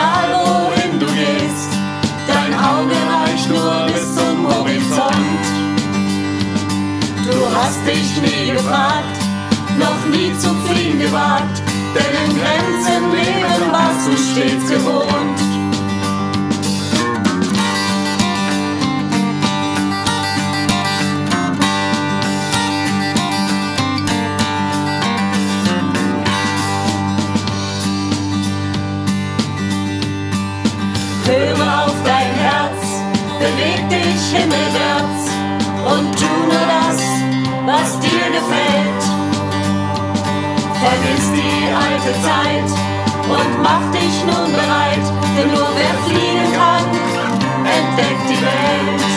egal wohin du gehst, dein Auge reicht nur bis zum Horizont. Du hast dich nie gefragt, noch nie zu fliehen gewagt, denn im Grenzenleben warst du stets gewohnt. Höre auf dein Herz, beweg dich himmelwärts und tu nur das, was dir gefällt. Vergiss die alte Zeit und mach dich nun bereit, denn nur wer fliegen kann, entdeckt die Welt.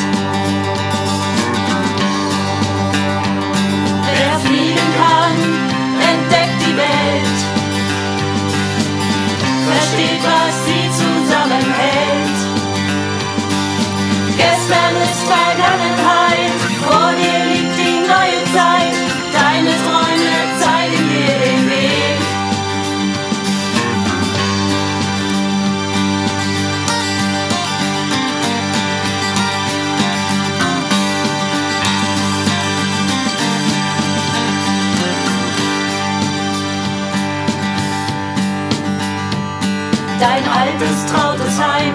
Wer fliegen kann, entdeckt die Welt. Versteht, was sie zusammenhält. Gestern ist Vergangenheit, vor dir liegt die neue Zeit, deine Träume zeigen dir den Weg. Dein altes, trautes Heim,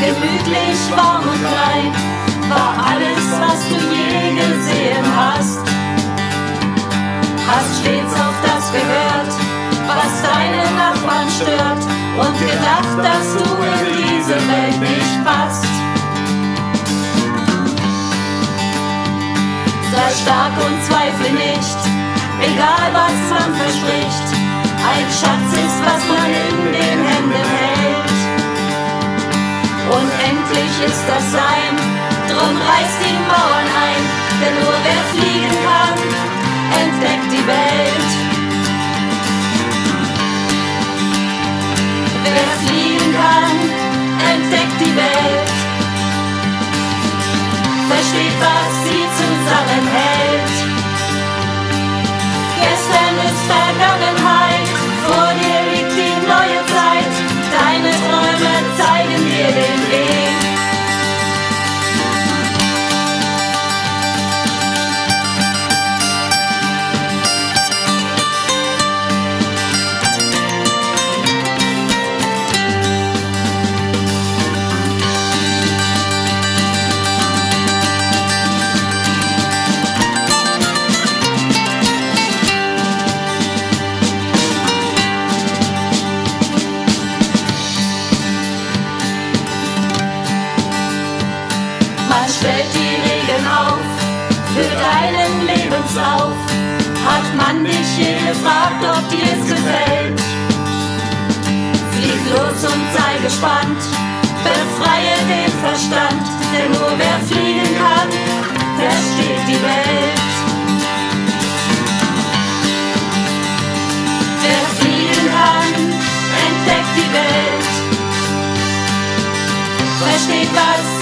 gemütlich, warm und klein, war alles, was du je gesehen hast. Hast stets auf das gehört, was deine Nachbarn stört, und gedacht, dass du in diese Welt nicht passt. Sei stark und zweifle nicht, egal was man verspricht, ein Schatz ist, was man in den Händen hält. Unendlich ist das Sein, drum reißt die Mauern ein, denn nur wer fliegen kann, entdeckt die Welt. Wer fliegen kann, entdeckt die Welt. Versteht, was sie zusammenhält. Gestern ist Vergangenheit, vor dir liegt die neue Zeit, deine Träume zeigen dir den Weg. Stellt die Regeln auf für deinen Lebenslauf, hat man dich je gefragt, ob dir es gefällt. Flieg los und sei gespannt, befreie den Verstand, denn nur wer fliegen kann, versteht die Welt. Wer fliegen kann, entdeckt die Welt. Versteht, was